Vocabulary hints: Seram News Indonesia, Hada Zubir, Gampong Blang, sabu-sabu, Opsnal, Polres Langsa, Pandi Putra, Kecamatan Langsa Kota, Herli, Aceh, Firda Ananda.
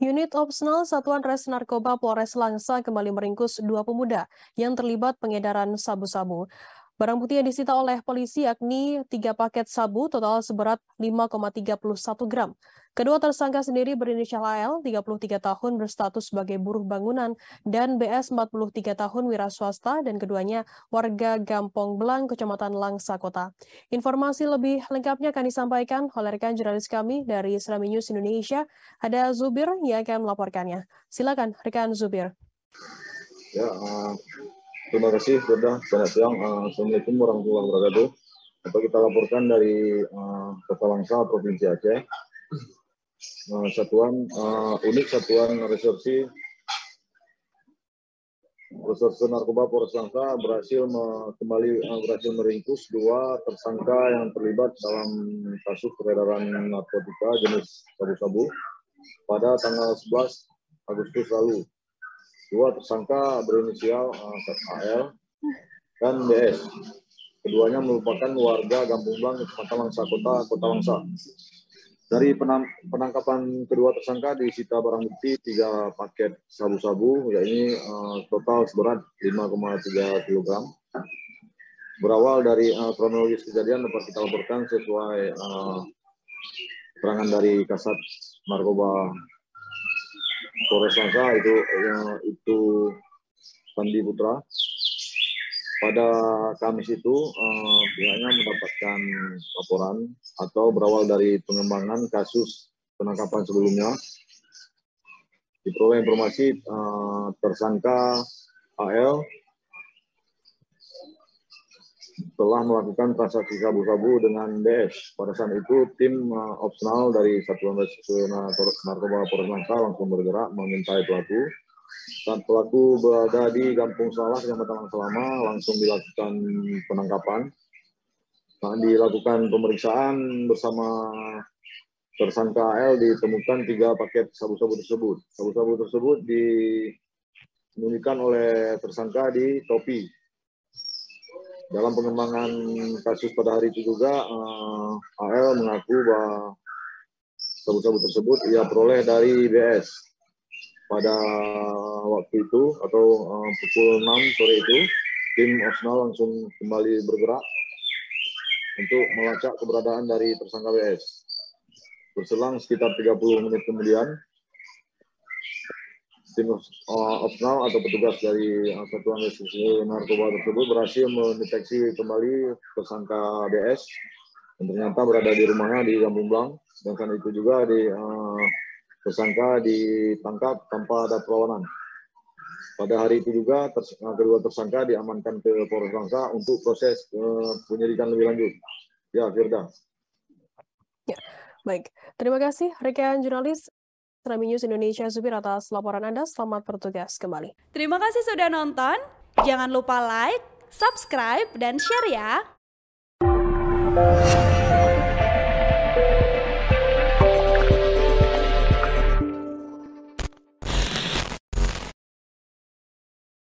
Unit Opsional Satuan Res Narkoba Polres Langsa kembali meringkus dua pemuda yang terlibat pengedaran sabu-sabu. Barang bukti yang disita oleh polisi yakni 3 paket sabu total seberat 5,31 gram. Kedua tersangka sendiri berinisial AL, 33 tahun berstatus sebagai buruh bangunan, dan BS, 43 tahun wira swasta, dan keduanya warga Gampong Blang, Kecamatan Langsa Kota. Informasi lebih lengkapnya akan disampaikan oleh rekan jurnalis kami dari Seram News Indonesia, Hada Zubir, yang akan melaporkannya. Silakan, rekan Zubir. Ya, terima kasih, Bunda. Selamat siang. Assalamualaikum warahmatullahi wabarakatuh. Apa kita laporkan dari Kota Langsa, Provinsi Aceh. Unit Satuan Reserse Narkoba Polres Langsa berhasil meringkus 2 tersangka yang terlibat dalam kasus peredaran narkotika jenis sabu-sabu pada tanggal 11 Agustus lalu. 2 tersangka berinisial AL dan DS. Keduanya merupakan warga Gampong Blang, Kecamatan Langsa Kota, Kota Langsa. Dari penangkapan kedua tersangka disita barang bukti 3 paket sabu-sabu, yakni total seberat 5,3 kg. Berawal dari kronologis kejadian dapat kita laporkan sesuai keterangan dari Kasat Narkoba Polres Langsa itu Pandi Putra. Pada Kamis itu pihaknya mendapatkan laporan atau berawal dari pengembangan kasus penangkapan sebelumnya. Diperoleh informasi tersangka AL telah melakukan transaksi sabu-sabu dengan DS. Pada saat itu tim opsional dari Satuan Reserse Narkoba Polres Langsa langsung bergerak mengintai pelaku. Saat pelaku berada di Kampung Salah, Kecamatan Selama, langsung dilakukan penangkapan. Saat dilakukan pemeriksaan bersama tersangka AL ditemukan 3 paket sabu-sabu tersebut. Sabu-sabu tersebut disembunyikan oleh tersangka di topi. Dalam pengembangan kasus pada hari itu juga, AL mengaku bahwa sabu-sabu tersebut ia peroleh dari BS. Pada waktu itu atau pukul 6 sore itu, tim opsional langsung kembali bergerak untuk melacak keberadaan dari tersangka BS. Berselang sekitar 30 menit kemudian, tim opsional atau petugas dari Satuan Reserse Narkoba tersebut berhasil mendeteksi kembali tersangka BS yang ternyata berada di rumahnya di Gampong Blang, dan karena itu juga di tersangka ditangkap tanpa ada perlawanan. Pada hari itu juga kedua tersangka diamankan ke Polres Langsa untuk proses penyelidikan lebih lanjut. Ya, Firda. Ya, baik. Terima kasih rekan jurnalis Seram News Indonesia Zubir atas laporan Anda. Selamat bertugas kembali. Terima kasih sudah nonton. Jangan lupa like, subscribe, dan share ya.